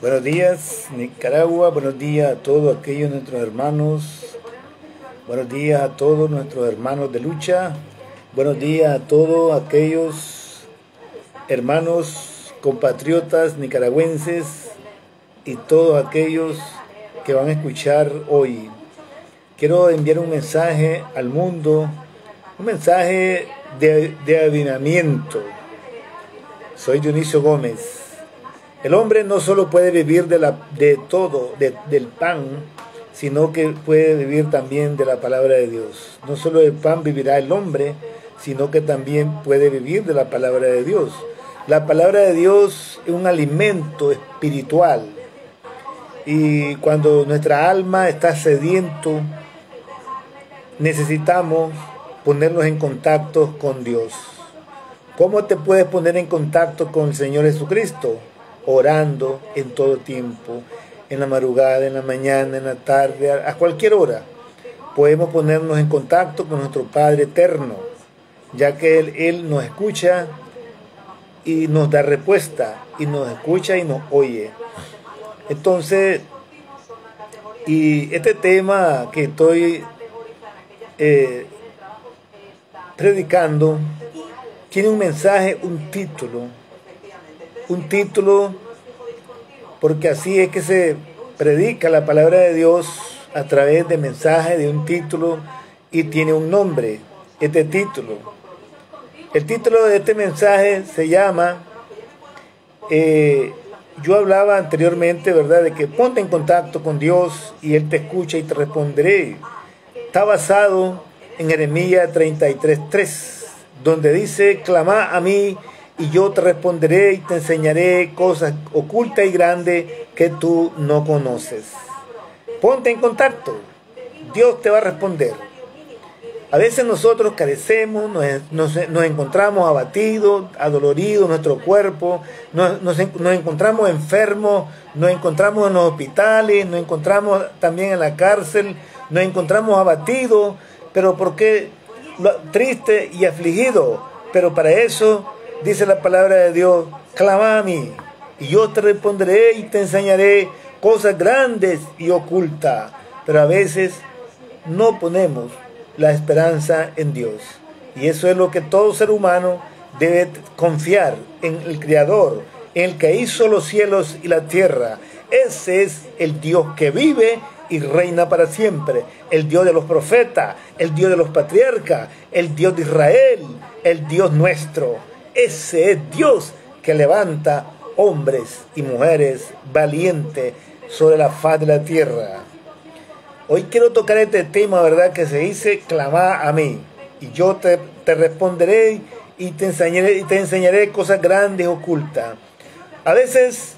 Buenos días, Nicaragua. Buenos días a todos aquellos nuestros hermanos. Buenos días a todos nuestros hermanos de lucha. Buenos días a todos aquellos hermanos, compatriotas nicaragüenses y todos aquellos que van a escuchar hoy. Quiero enviar un mensaje al mundo, un mensaje de avivamiento. Soy Dionisio Gómez. El hombre no solo puede vivir del pan, sino que puede vivir también de la palabra de Dios. No solo del pan vivirá el hombre, sino que también puede vivir de la palabra de Dios. La palabra de Dios es un alimento espiritual. Y cuando nuestra alma está sediento, necesitamos ponernos en contacto con Dios. ¿Cómo te puedes poner en contacto con el Señor Jesucristo? Orando en todo tiempo, en la madrugada, en la mañana, en la tarde, a cualquier hora. Podemos ponernos en contacto con nuestro Padre Eterno, ya que Él nos escucha y nos da respuesta, y nos escucha y nos oye. Entonces, y este tema que estoy predicando tiene un mensaje, un título, porque así es que se predica la palabra de Dios, a través de mensaje, de un título, y tiene un nombre, este título. El título de este mensaje se llama, yo hablaba anteriormente, ¿verdad?, de que ponte en contacto con Dios y Él te escucha y te responderé. Está basado en Jeremías 33:3, donde dice, clamá a mí, y yo te responderé y te enseñaré cosas ocultas y grandes que tú no conoces. Ponte en contacto. Dios te va a responder. A veces nosotros carecemos, nos encontramos abatidos, adoloridos nuestro cuerpo, nos encontramos enfermos, nos encontramos en los hospitales, nos encontramos también en la cárcel, nos encontramos abatidos, pero ¿por qué? Triste y afligido, pero para eso dice la palabra de Dios, clama a mí, y yo te responderé y te enseñaré cosas grandes y ocultas. Pero a veces no ponemos la esperanza en Dios. Y eso es lo que todo ser humano debe confiar, en el Creador, en el que hizo los cielos y la tierra. Ese es el Dios que vive y reina para siempre, el Dios de los profetas, el Dios de los patriarcas, el Dios de Israel, el Dios nuestro. Ese es Dios que levanta hombres y mujeres valientes sobre la faz de la tierra. Hoy quiero tocar este tema, ¿verdad?, que se dice, clamá a mí, y yo te responderé y te enseñaré cosas grandes ocultas. A veces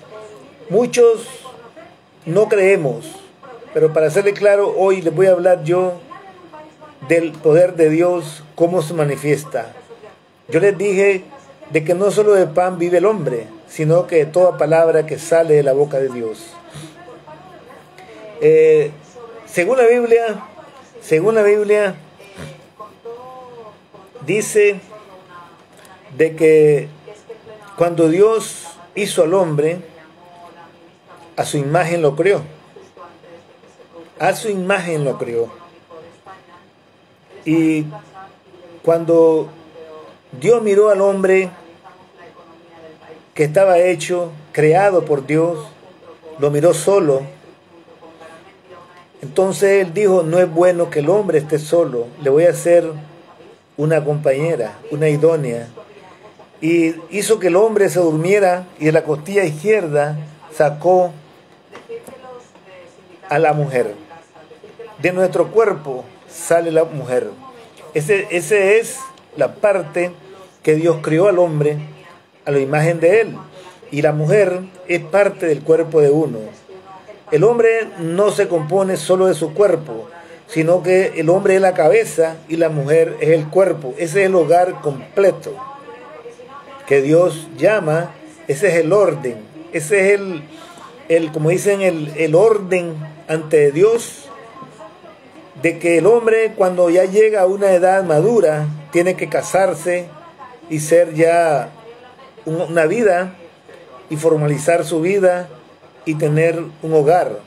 muchos no creemos, pero para serle claro, hoy les voy a hablar yo del poder de Dios, cómo se manifiesta. Yo les dije de que no solo de pan vive el hombre, sino que de toda palabra que sale de la boca de Dios. Según la Biblia, dice de que cuando Dios hizo al hombre, a su imagen lo creó. A su imagen lo creó. Y cuando Dios miró al hombre que estaba hecho, creado por Dios, lo miró solo. Entonces Él dijo, no es bueno que el hombre esté solo, le voy a hacer una compañera, una idónea. Y hizo que el hombre se durmiera, y de la costilla izquierda sacó a la mujer. De nuestro cuerpo sale la mujer. Ese es la parte que Dios creó al hombre a la imagen de Él, y la mujer es parte del cuerpo de uno. El hombre no se compone solo de su cuerpo, sino que el hombre es la cabeza y la mujer es el cuerpo. Ese es el hogar completo que Dios llama, ese es el orden, ese es el como dicen, el orden ante Dios, de que el hombre, cuando ya llega a una edad madura, tiene que casarse y ser ya una vida y formalizar su vida y tener un hogar.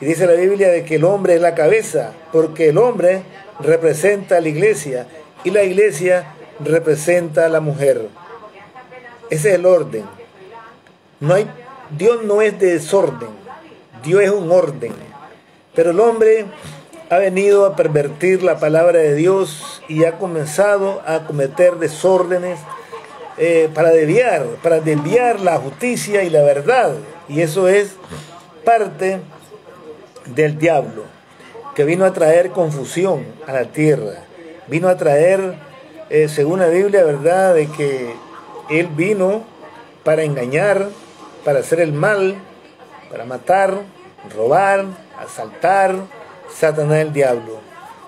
Y dice la Biblia de que el hombre es la cabeza, porque el hombre representa a la iglesia y la iglesia representa a la mujer. Ese es el orden. Dios no es de desorden, Dios es un orden. Pero el hombre ha venido a pervertir la palabra de Dios y ha comenzado a cometer desórdenes para desviar la justicia y la verdad. Y eso es parte del diablo, que vino a traer confusión a la tierra. Vino a traer, según la Biblia, verdad, de que él vino para engañar, para hacer el mal, para matar, robar, asaltar, Satanás el diablo.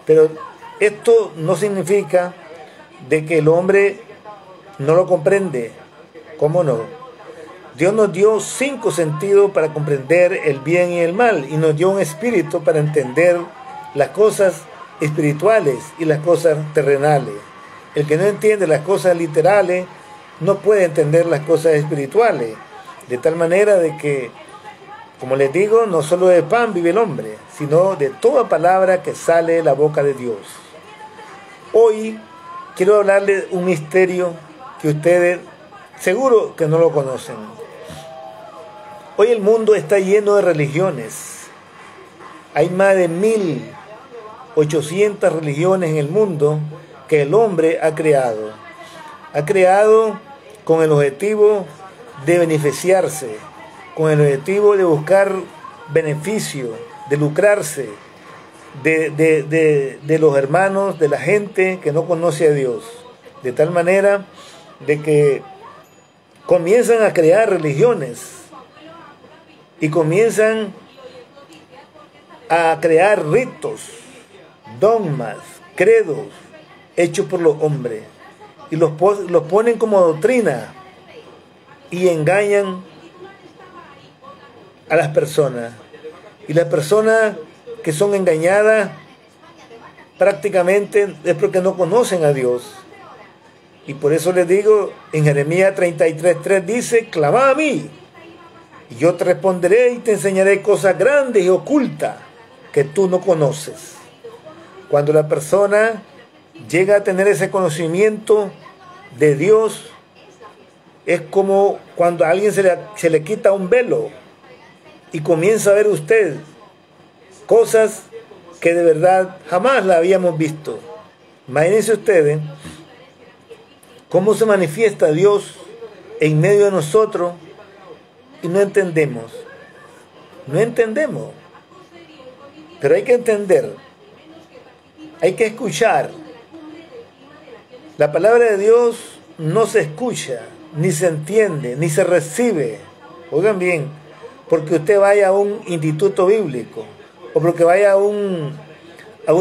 Pero esto no significa de que el hombre no lo comprende. ¿Cómo no? Dios nos dio 5 sentidos para comprender el bien y el mal, y nos dio un espíritu para entender las cosas espirituales y las cosas terrenales. El que no entiende las cosas literales no puede entender las cosas espirituales, de tal manera de que, como les digo, no solo de pan vive el hombre, sino de toda palabra que sale de la boca de Dios. Hoy quiero hablarles un misterio que ustedes seguro que no lo conocen. Hoy el mundo está lleno de religiones. Hay más de 1.800 religiones en el mundo que el hombre ha creado. Ha creado con el objetivo de beneficiarse, con el objetivo de buscar beneficio, de lucrarse de los hermanos, de la gente que no conoce a Dios, de tal manera de que comienzan a crear religiones y comienzan a crear ritos, dogmas, credos hechos por los hombres, y los ponen como doctrina y engañan a las personas. Y las personas que son engañadas prácticamente es porque no conocen a Dios. Y por eso les digo, en Jeremías 33:3 dice: clama a mí y yo te responderé y te enseñaré cosas grandes y ocultas que tú no conoces. Cuando la persona llega a tener ese conocimiento de Dios, es como cuando a alguien se le quita un velo y comienza a ver usted cosas que de verdad jamás la habíamos visto. Imagínense ustedes cómo se manifiesta Dios en medio de nosotros y no entendemos. No entendemos. Pero hay que entender. Hay que escuchar. La palabra de Dios no se escucha, ni se entiende, ni se recibe. Oigan bien. Porque usted vaya a un instituto bíblico, o porque vaya a una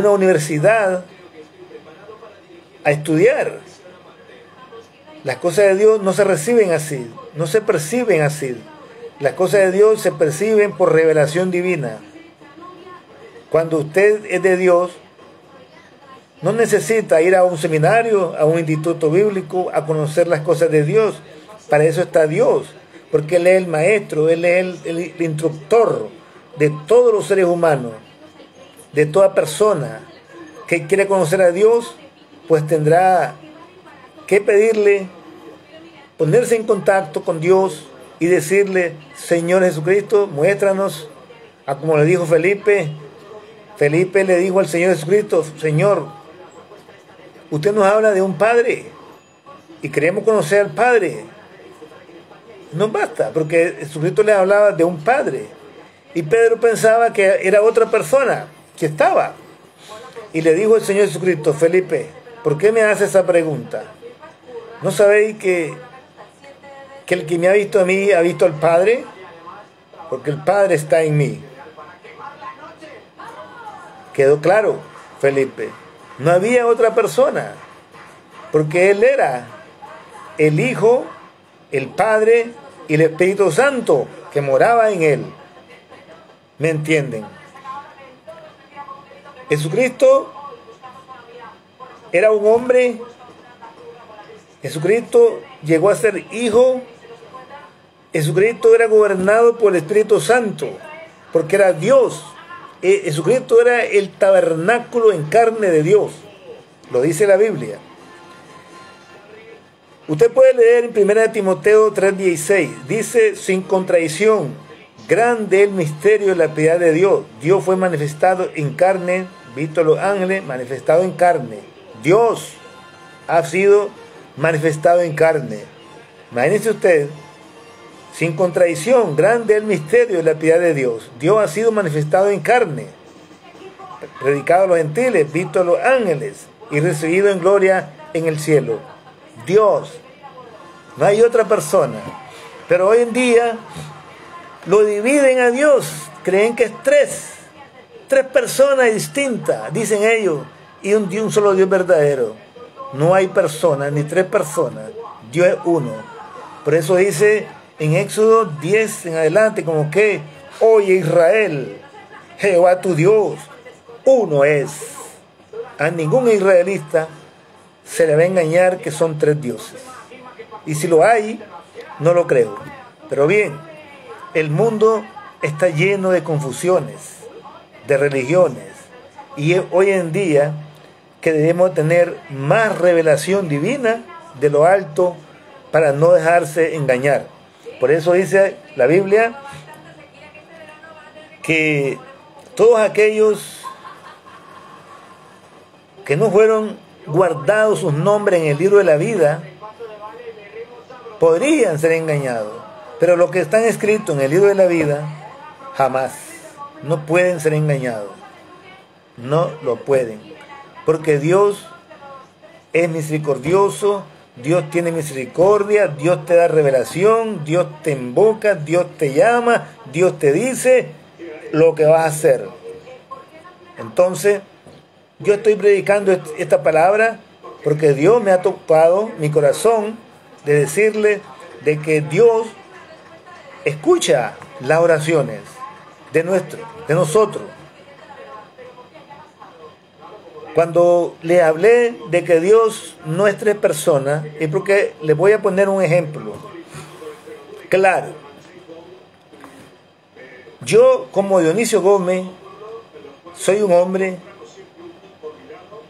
universidad a estudiar. Las cosas de Dios no se reciben así, no se perciben así. Las cosas de Dios se perciben por revelación divina. Cuando usted es de Dios, no necesita ir a un seminario, a un instituto bíblico, a conocer las cosas de Dios. Para eso está Dios. Porque Él es el maestro, Él es el instructor de todos los seres humanos, de toda persona que quiere conocer a Dios, pues tendrá que pedirle, ponerse en contacto con Dios y decirle: Señor Jesucristo, muéstranos. A como le dijo Felipe, Felipe le dijo al Señor Jesucristo: Señor, usted nos habla de un Padre y queremos conocer al Padre. No basta, porque Jesucristo le hablaba de un Padre. Y Pedro pensaba que era otra persona que estaba. Y le dijo el Señor Jesucristo: Felipe, ¿por qué me haces esa pregunta? ¿No sabéis que el que me ha visto a mí ha visto al Padre? Porque el Padre está en mí. Quedó claro, Felipe. No había otra persona. Porque él era el Hijo, el Padre y el Espíritu Santo que moraba en él. ¿Me entienden? Jesucristo era un hombre. Jesucristo llegó a ser hijo Jesucristo era gobernado por el Espíritu Santo, porque era Dios. Jesucristo era el tabernáculo en carne de Dios, lo dice la Biblia. Usted puede leer en 1 Timoteo 3:16, dice, sin contradicción, grande el misterio de la piedad de Dios. Dios fue manifestado en carne, visto a los ángeles, manifestado en carne. Dios ha sido manifestado en carne. Imagínense usted, sin contradicción, grande el misterio de la piedad de Dios. Dios ha sido manifestado en carne, predicado a los gentiles, visto a los ángeles y recibido en gloria en el cielo. Dios, no hay otra persona. Pero hoy en día lo dividen a Dios, creen que es tres personas distintas, dicen ellos, y un solo Dios verdadero. No hay personas, ni tres personas, Dios es uno. Por eso dice en Éxodo 10 en adelante, como que, oye Israel, Jehová tu Dios, uno es. A ningún israelita se le va a engañar que son tres dioses. Y si lo hay, no lo creo. Pero bien, el mundo está lleno de confusiones, de religiones. Y es hoy en día que debemos tener más revelación divina de lo alto para no dejarse engañar. Por eso dice la Biblia que todos aquellos que no fueron guardados sus nombres en el libro de la vida podrían ser engañados, pero los que están escritos en el libro de la vida jamás, no pueden ser engañados, no lo pueden, porque Dios es misericordioso. Dios tiene misericordia, Dios te da revelación, Dios te invoca, Dios te llama, Dios te dice lo que vas a hacer. Entonces, yo estoy predicando esta palabra porque Dios me ha tocado mi corazón de decirle de que Dios escucha las oraciones de nosotros. Cuando le hablé de que Dios no es tres personas, es porque les voy a poner un ejemplo claro. Yo, como Dionisio Gómez, soy un hombre,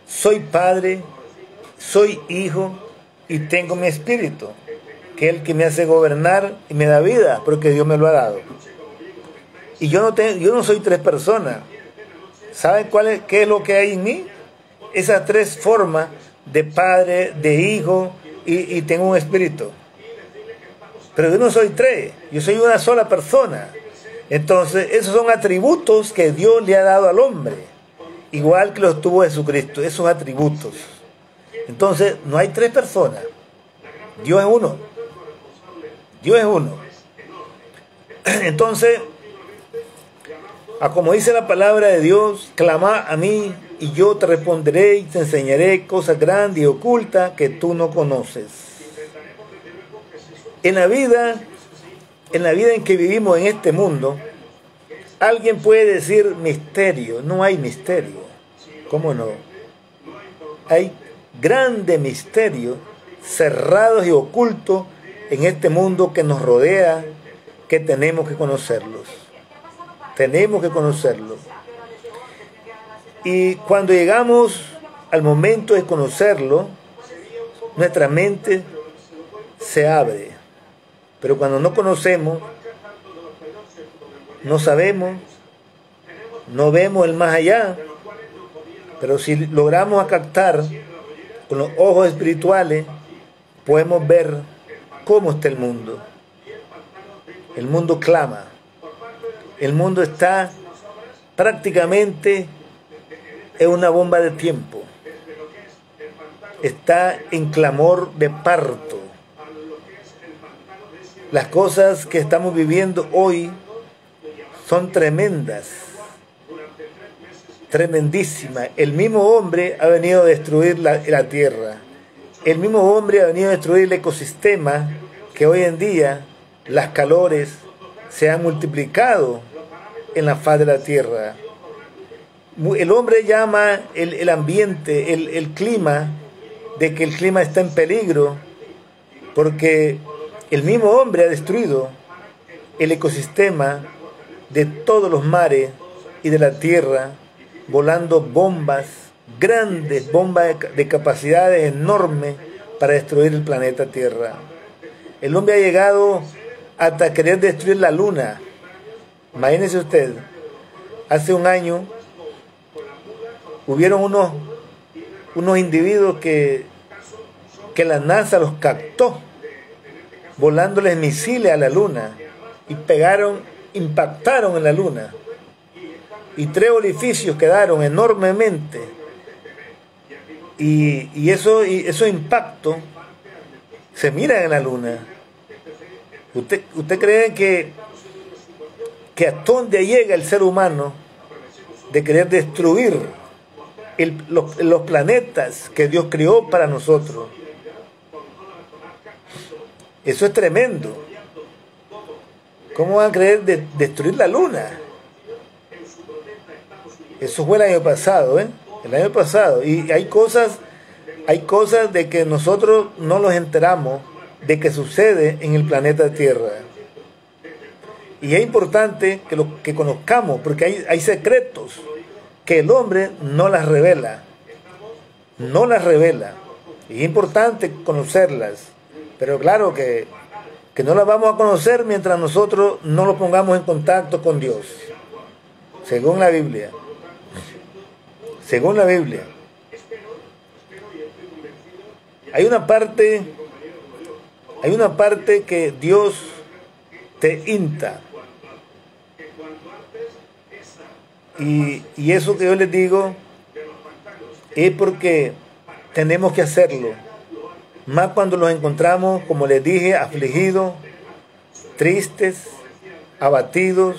soy padre, soy hijo y tengo mi espíritu, que es el que me hace gobernar y me da vida, porque Dios me lo ha dado. Y yo no soy tres personas. ¿Saben qué es lo que hay en mí? Esas tres formas de padre, de hijo y tengo un espíritu. Pero yo no soy tres, yo soy una sola persona. Entonces, esos son atributos que Dios le ha dado al hombre, igual que los tuvo Jesucristo, esos atributos. Entonces, no hay tres personas, Dios es uno. Dios es uno. Entonces, a como dice la palabra de Dios, clama a mí y yo te responderé y te enseñaré cosas grandes y ocultas que tú no conoces. En la vida en que vivimos en este mundo, alguien puede decir misterio. No hay misterio. ¿Cómo no? Hay grandes misterios cerrados y ocultos en este mundo que nos rodea, que tenemos que conocerlos. Tenemos que conocerlos. Y cuando llegamos al momento de conocerlo, nuestra mente se abre. Pero cuando no conocemos, no sabemos, no vemos el más allá. Pero si logramos captar con los ojos espirituales, podemos ver cómo está el mundo. El mundo clama. El mundo está prácticamente en una bomba de tiempo. Está en clamor de parto. Las cosas que estamos viviendo hoy son tremendas, tremendísimas. El mismo hombre ha venido a destruir la tierra. El mismo hombre ha venido a destruir el ecosistema, que hoy en día las calores se han multiplicado en la faz de la tierra. El hombre llama el ambiente, el clima, de que el clima está en peligro, porque el mismo hombre ha destruido el ecosistema de todos los mares y de la tierra, volando bombas, grandes bombas de capacidades enormes para destruir el planeta Tierra. El hombre ha llegado hasta querer destruir la luna. Imagínese usted, hace un año hubieron unos individuos que la NASA los captó, volándoles misiles a la luna, y impactaron en la luna, y 3 orificios quedaron enormemente, y esos impactos se miran en la luna. ¿Usted cree que hasta dónde llega el ser humano de querer destruir los planetas que Dios creó para nosotros? Eso es tremendo. ¿Cómo van a creer de destruir la luna? Eso fue el año pasado, el año pasado. Y hay cosas de que nosotros no nos enteramos de que sucede en el planeta Tierra. Y es importante que conozcamos, porque hay secretos que el hombre no las revela. No las revela. Y es importante conocerlas. Pero claro que no las vamos a conocer mientras nosotros no lo pongamos en contacto con Dios, según la Biblia. Según la Biblia. Hay una parte que Dios te insta. Y eso que yo les digo es porque tenemos que hacerlo. Más cuando los encontramos, como les dije, afligidos, tristes, abatidos,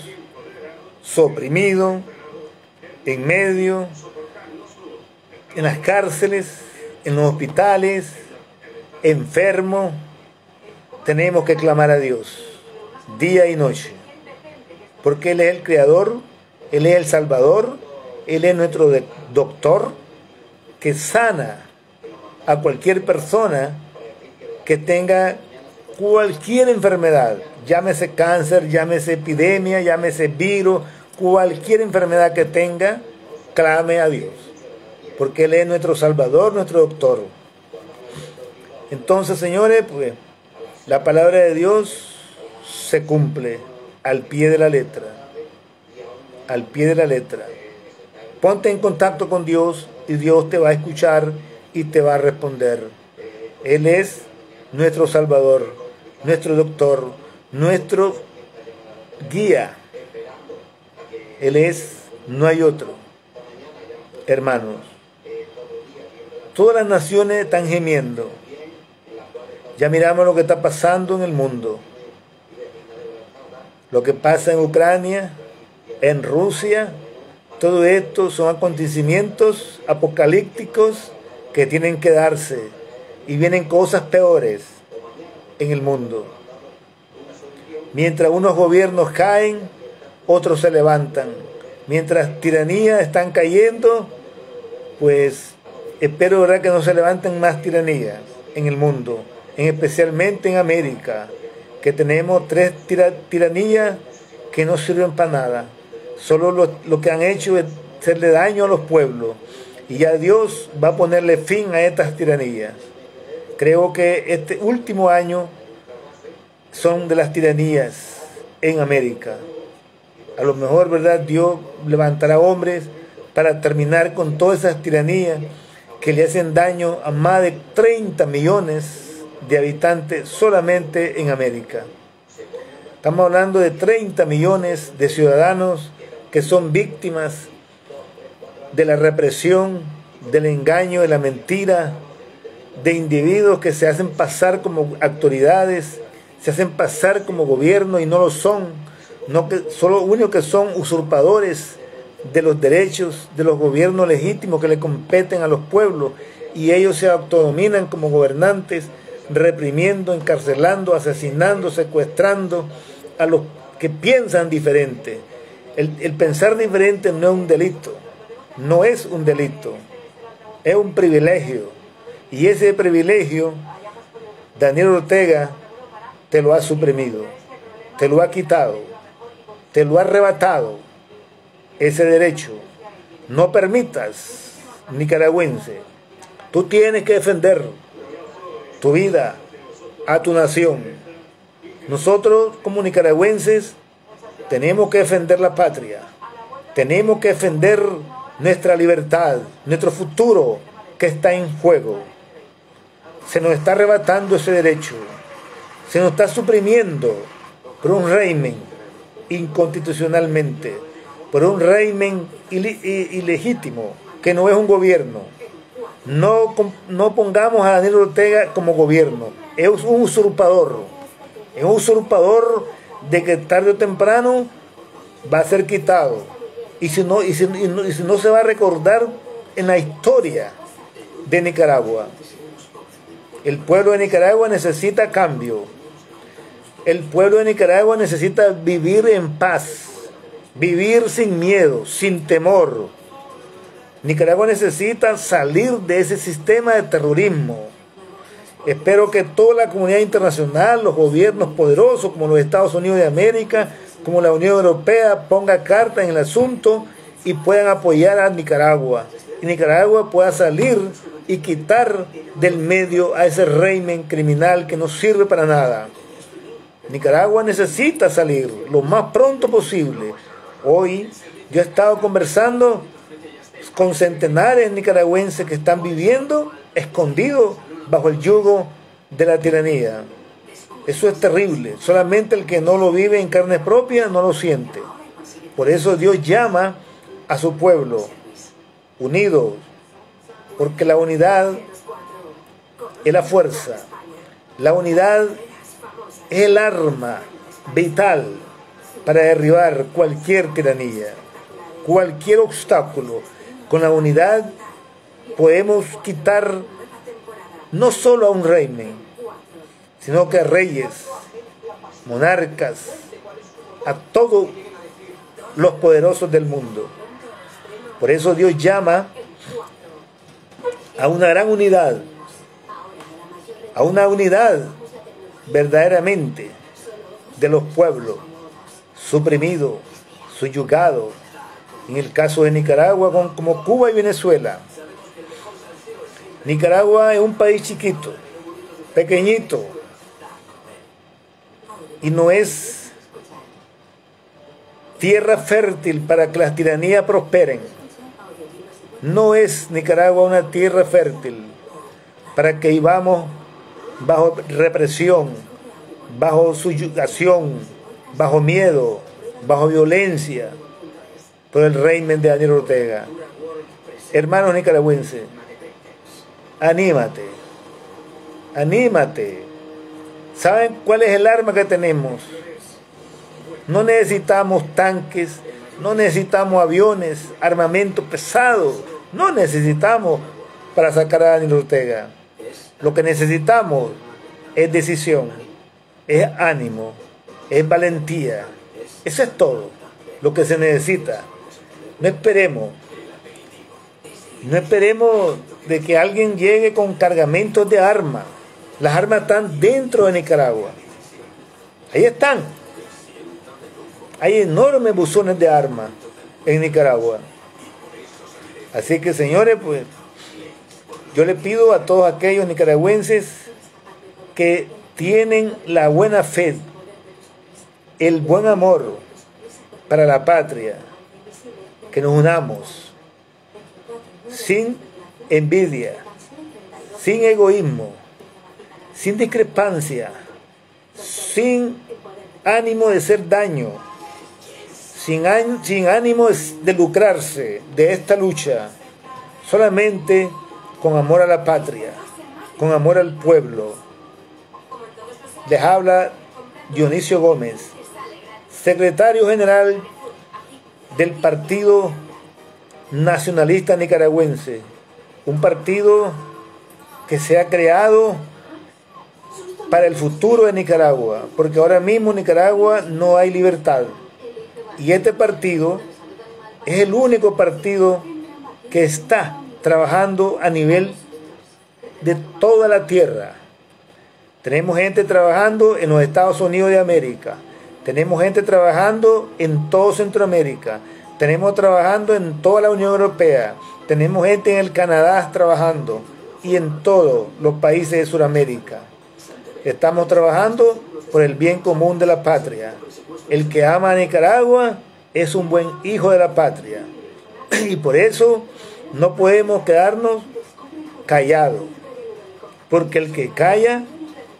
oprimidos, en medio, en las cárceles, en los hospitales, enfermos. Tenemos que clamar a Dios día y noche, porque Él es el Creador, Él es el Salvador, Él es nuestro doctor que sana a cualquier persona que tenga cualquier enfermedad, llámese cáncer, llámese epidemia, llámese virus, cualquier enfermedad que tenga, clame a Dios, porque Él es nuestro Salvador, nuestro doctor. Entonces, señores, pues la palabra de Dios se cumple al pie de la letra, al pie de la letra. Ponte en contacto con Dios y Dios te va a escuchar y te va a responder. Él es nuestro Salvador, nuestro doctor, nuestro guía. Él es, no hay otro. Hermanos, todas las naciones están gemiendo. Ya miramos lo que está pasando en el mundo. Lo que pasa en Ucrania, en Rusia, todo esto son acontecimientos apocalípticos que tienen que darse, y vienen cosas peores en el mundo. Mientras unos gobiernos caen, otros se levantan. Mientras tiranías están cayendo, pues espero, ¿verdad?, que no se levanten más tiranías en el mundo, especialmente en América, que tenemos 3 tiranías que no sirven para nada. Solo lo que han hecho es hacerle daño a los pueblos. Y ya Dios va a ponerle fin a estas tiranías. Creo que este último año son de las tiranías en América. A lo mejor, ¿verdad?, Dios levantará hombres para terminar con todas esas tiranías que le hacen daño a más de 30 millones de habitantes solamente en América. Estamos hablando de 30 millones de ciudadanos que son víctimas de la represión, del engaño, de la mentira, de individuos que se hacen pasar como autoridades, se hacen pasar como gobierno y no lo son, solo únicos que son usurpadores de los derechos de los gobiernos legítimos que le competen a los pueblos, y ellos se autodominan como gobernantes, reprimiendo, encarcelando, asesinando, secuestrando a los que piensan diferente. El pensar diferente no es un delito. No es un delito, es un privilegio. Y ese privilegio, Daniel Ortega te lo ha suprimido, te lo ha quitado, te lo ha arrebatado ese derecho. No permitas, nicaragüense, tú tienes que defender tu vida, a tu nación. Nosotros como nicaragüenses tenemos que defender la patria, tenemos que defender nuestra libertad, nuestro futuro que está en juego. Se nos está arrebatando ese derecho, se nos está suprimiendo por un régimen inconstitucionalmente, por un régimen ilegítimo, que no es un gobierno. No pongamos a Daniel Ortega como gobierno, es un usurpador. Es un usurpador de que tarde o temprano va a ser quitado. Y si no se va a recordar en la historia de Nicaragua. El pueblo de Nicaragua necesita cambio. El pueblo de Nicaragua necesita vivir en paz, vivir sin miedo, sin temor. Nicaragua necesita salir de ese sistema de terrorismo. Espero que toda la comunidad internacional, los gobiernos poderosos como los Estados Unidos de América, como la Unión Europea, ponga carta en el asunto y puedan apoyar a Nicaragua. Y Nicaragua pueda salir y quitar del medio a ese régimen criminal que no sirve para nada. Nicaragua necesita salir lo más pronto posible. Hoy yo he estado conversando con centenares nicaragüenses que están viviendo escondidos bajo el yugo de la tiranía. Eso es terrible. Solamente el que no lo vive en carne propia no lo siente. Por eso Dios llama a su pueblo unidos, porque la unidad es la fuerza. La unidad es el arma vital para derribar cualquier tiranía, cualquier obstáculo. Con la unidad podemos quitar no solo a un régimen, sino que a reyes, monarcas, a todos los poderosos del mundo. Por eso Dios llama a una gran unidad, a una unidad verdaderamente de los pueblos suprimidos, subyugados, en el caso de Nicaragua, como Cuba y Venezuela. Nicaragua es un país chiquito, pequeñito, y no es tierra fértil para que las tiranías prosperen. No es Nicaragua una tierra fértil para que vivamos bajo represión, bajo subyugación, bajo miedo, bajo violencia por el régimen de Daniel Ortega. Hermanos nicaragüenses, anímate, anímate. ¿Saben cuál es el arma que tenemos? No necesitamos tanques, no necesitamos aviones, armamento pesado, no necesitamos para sacar a Daniel Ortega. Lo que necesitamos es decisión, es ánimo, es valentía. Eso es todo lo que se necesita. No esperemos de que alguien llegue con cargamentos de armas. Las armas están dentro de Nicaragua. Ahí están. Hay enormes buzones de armas en Nicaragua. Así que, señores, pues yo les pido a todos aquellos nicaragüenses que tienen la buena fe, el buen amor para la patria, que nos unamos sin envidia, sin egoísmo, sin discrepancia, sin ánimo de hacer daño, sin ánimo de lucrarse de esta lucha, solamente con amor a la patria, con amor al pueblo. Les habla Dionisio Gómez, secretario general del Partido Nacionalista Nicaragüense, un partido que se ha creado para el futuro de Nicaragua, porque ahora mismo en Nicaragua no hay libertad. Y este partido es el único partido que está trabajando a nivel de toda la tierra. Tenemos gente trabajando en los Estados Unidos de América, Tenemos gente trabajando en todo Centroamérica, tenemos trabajando en toda la Unión Europea, tenemos gente en el Canadá trabajando y en todos los países de Sudamérica. Estamos trabajando por el bien común de la patria. El que ama a Nicaragua es un buen hijo de la patria. Y por eso no podemos quedarnos callados, porque el que calla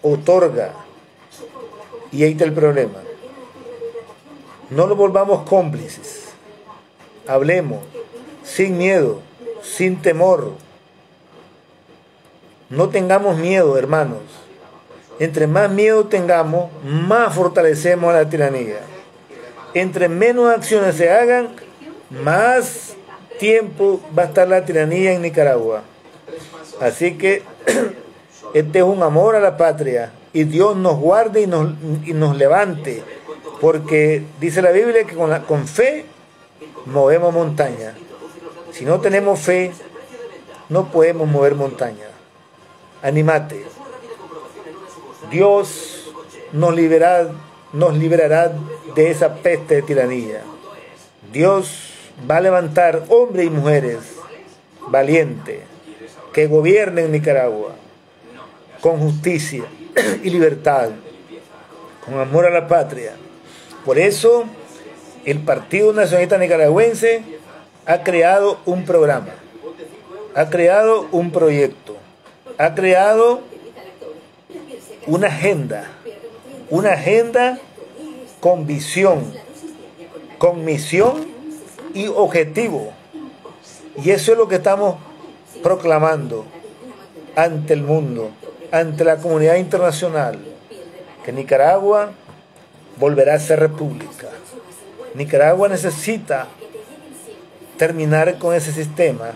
otorga. Y ahí está el problema. No nos volvamos cómplices. Hablemos sin miedo, sin temor. No tengamos miedo, hermanos. Entre más miedo tengamos, más fortalecemos a la tiranía. Entre menos acciones se hagan, más tiempo va a estar la tiranía en Nicaragua. Así que este es un amor a la patria. Y Dios nos guarde y nos levante. Porque dice la Biblia que con fe movemos montaña. Si no tenemos fe, no podemos mover montaña. Anímate. Dios nos liberará de esa peste de tiranía. Dios va a levantar hombres y mujeres valientes que gobiernen Nicaragua con justicia y libertad, con amor a la patria. Por eso el Partido Nacionalista Nicaragüense ha creado un programa, ha creado un proyecto, ha creado una agenda con visión, con misión y objetivo. Y eso es lo que estamos proclamando ante el mundo, ante la comunidad internacional, que Nicaragua volverá a ser república. Nicaragua necesita terminar con ese sistema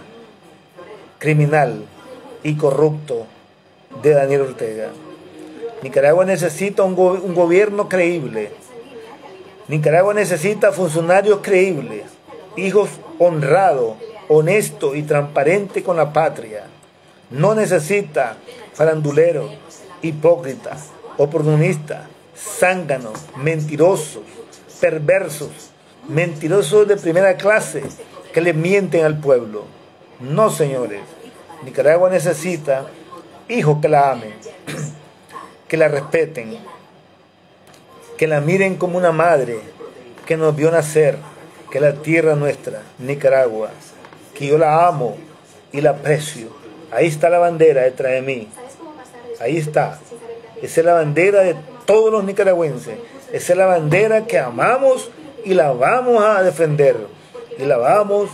criminal y corrupto de Daniel Ortega. Nicaragua necesita un gobierno creíble. Nicaragua necesita funcionarios creíbles, hijos honrados, honestos y transparentes con la patria. No necesita faranduleros, hipócritas, oportunistas, zánganos, mentirosos, perversos, mentirosos de primera clase que le mienten al pueblo. No, señores. Nicaragua necesita hijos que la amen, que la respeten, que la miren como una madre que nos vio nacer, que la tierra nuestra, Nicaragua, que yo la amo y la aprecio. Ahí está la bandera detrás de mí, ahí está, esa es la bandera de todos los nicaragüenses, esa es la bandera que amamos y la vamos a defender y la vamos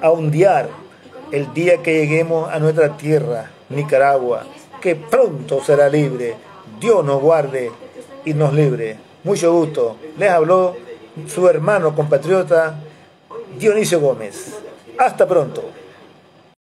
a ondear el día que lleguemos a nuestra tierra, Nicaragua, que pronto será libre. Dios nos guarde y nos libre. Mucho gusto. Les habló su hermano compatriota Dionisio Gómez. Hasta pronto.